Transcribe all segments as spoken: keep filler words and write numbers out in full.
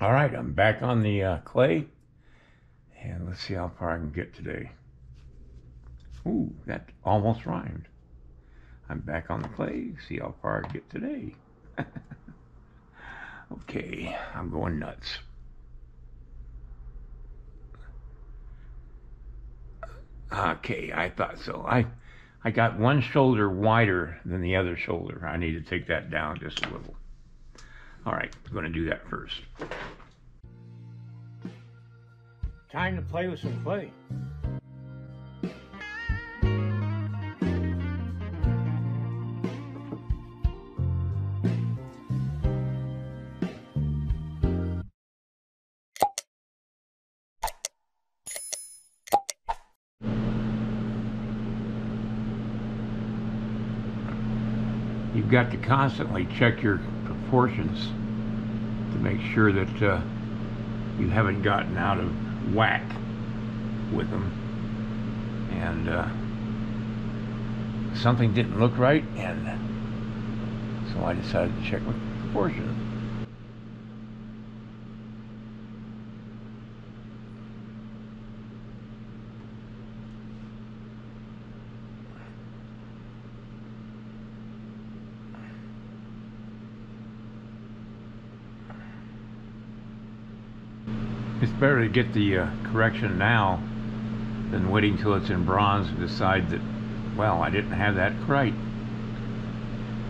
All right, I'm back on the uh, clay, and let's see how far I can get today. Ooh, that almost rhymed. I'm back on the clay, see how far I get today. Okay, I'm going nuts. Okay, I thought so. I, I got one shoulder wider than the other shoulder. I need to take that down just a little. All right, I'm going to do that first. Time to play with some clay. You've got to constantly check your proportions to make sure that uh, you haven't gotten out of whack with them, and uh, something didn't look right, and so I decided to check my proportions. It's better to get the uh, correction now than waiting till it's in bronze and decide that, well, I didn't have that right.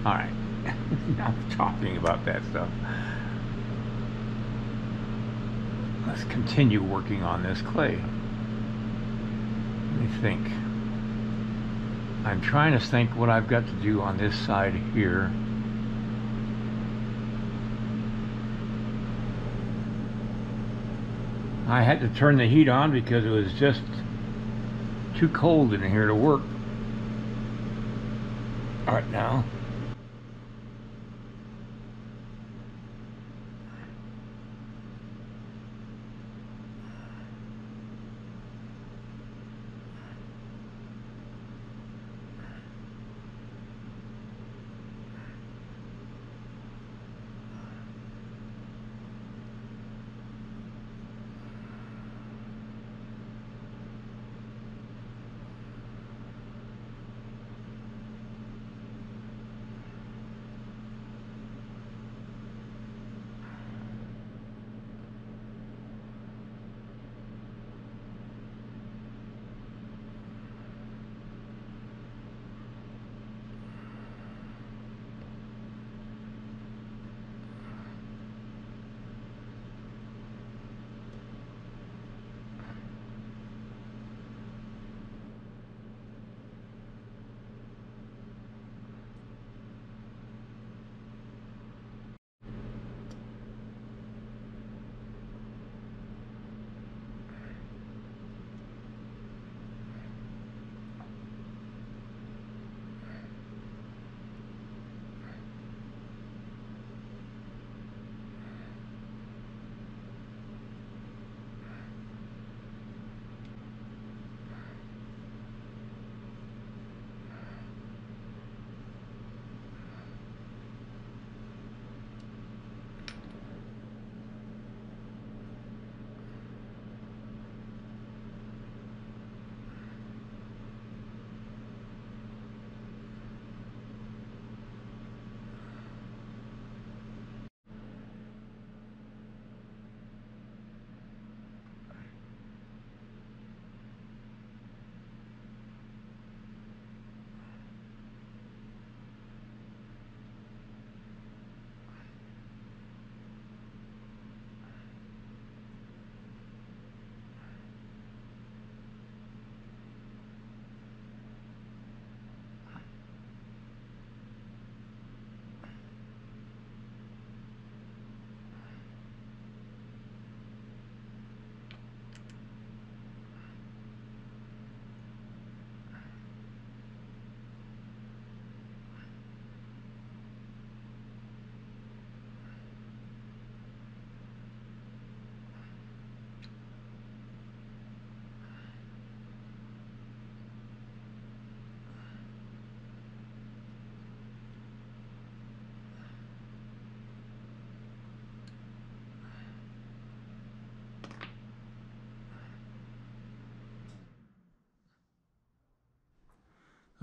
All right, I'm talking about that stuff. Let's continue working on this clay. Let me think. I'm trying to think what I've got to do on this side here. I had to turn the heat on because it was just too cold in here to work. All right, now.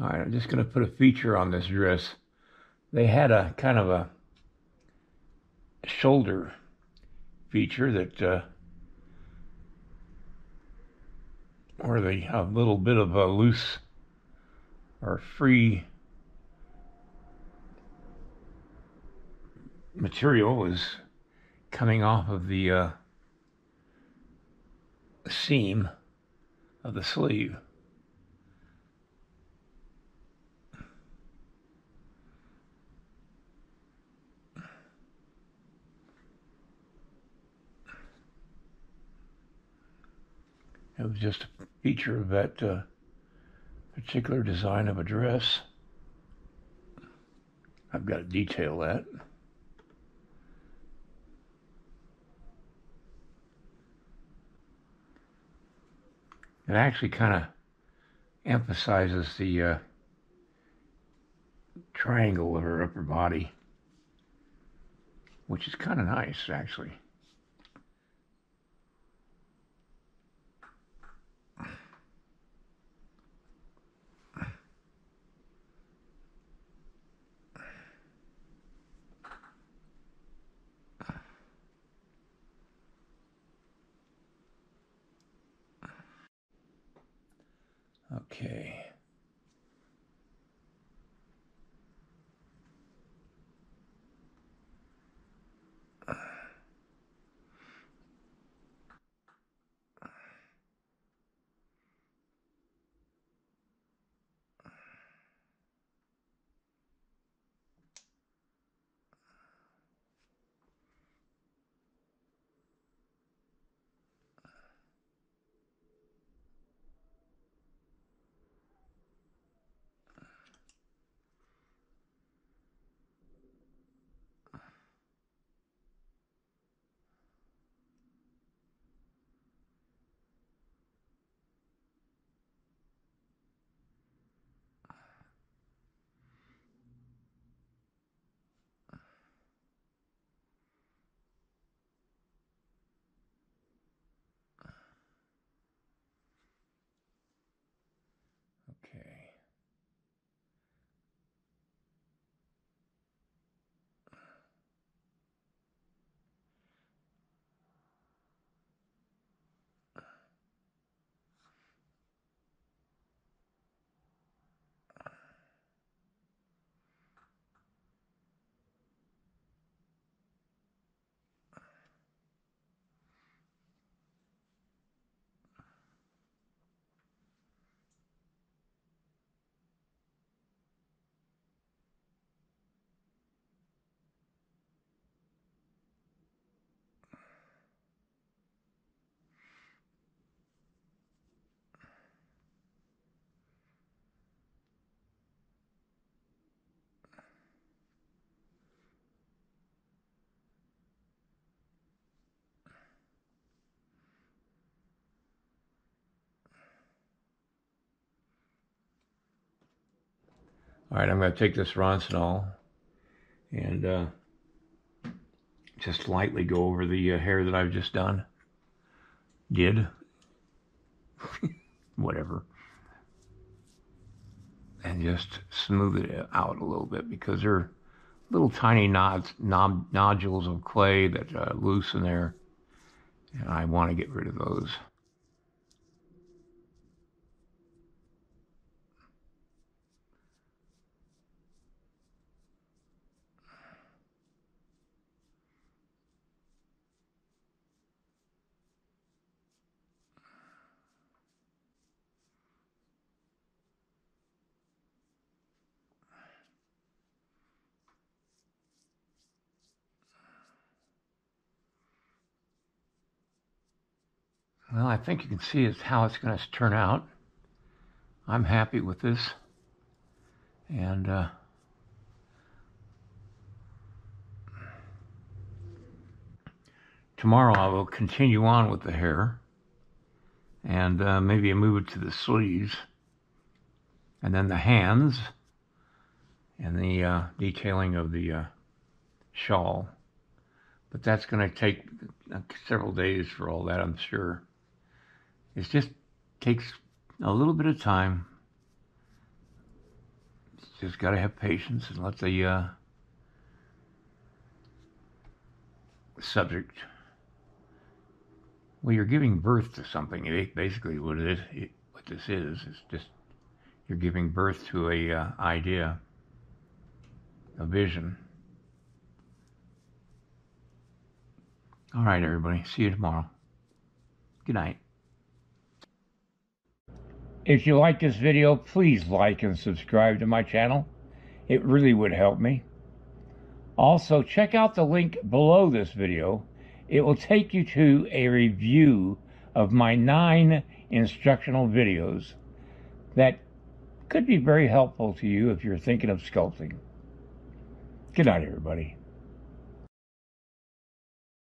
All right, I'm just going to put a feature on this dress. They had a kind of a shoulder feature that, uh, or the a little bit of a loose or free material is coming off of the uh, seam of the sleeve. It was just a feature of that uh, particular design of a dress. I've got to detail that. It actually kind of emphasizes the uh, triangle of her upper body, which is kind of nice, actually. Okay. All right, I'm going to take this Ronsonol and uh, just lightly go over the uh, hair that I've just done. Did. Whatever. And just smooth it out a little bit, because there are little tiny nods, nod, nodules of clay that are loose in there, and I want to get rid of those. Well, I think you can see it's how it's going to turn out. I'm happy with this. And uh, tomorrow I will continue on with the hair. And uh, maybe I move it to the sleeves. And then the hands. And the uh, detailing of the uh, shawl. But that's going to take several days for all that, I'm sure. It just takes a little bit of time, Just got to have patience and let the uh, subject, well, you're giving birth to something. It basically what it is, it, what this is, it's just you're giving birth to a uh, idea, a vision. All right, everybody. See you tomorrow. Good night. If you like this video, please like and subscribe to my channel. It really would help me. Also, check out the link below this video. It will take you to a review of my nine instructional videos that could be very helpful to you if you're thinking of sculpting. Good night, everybody.